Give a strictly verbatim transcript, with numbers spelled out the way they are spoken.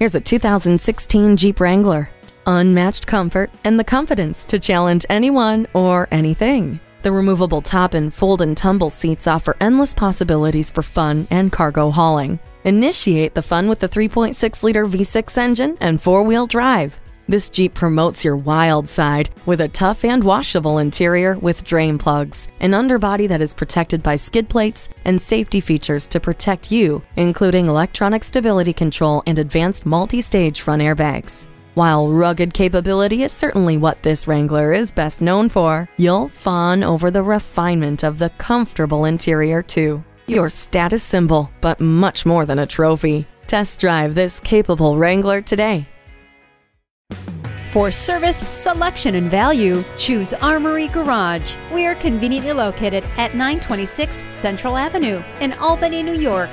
Here's a two thousand sixteen Jeep Wrangler. Unmatched comfort and the confidence to challenge anyone or anything. The removable top and fold and tumble seats offer endless possibilities for fun and cargo hauling. Initiate the fun with the three point six liter V six engine and four-wheel drive. This Jeep promotes your wild side with a tough and washable interior with drain plugs, an underbody that is protected by skid plates, and safety features to protect you, including electronic stability control and advanced multi-stage front airbags. While rugged capability is certainly what this Wrangler is best known for, you'll fawn over the refinement of the comfortable interior too. Your status symbol, but much more than a trophy. Test drive this capable Wrangler today. For service, selection, and value, choose Armory Garage. We are conveniently located at nine twenty-six Central Avenue in Albany, New York.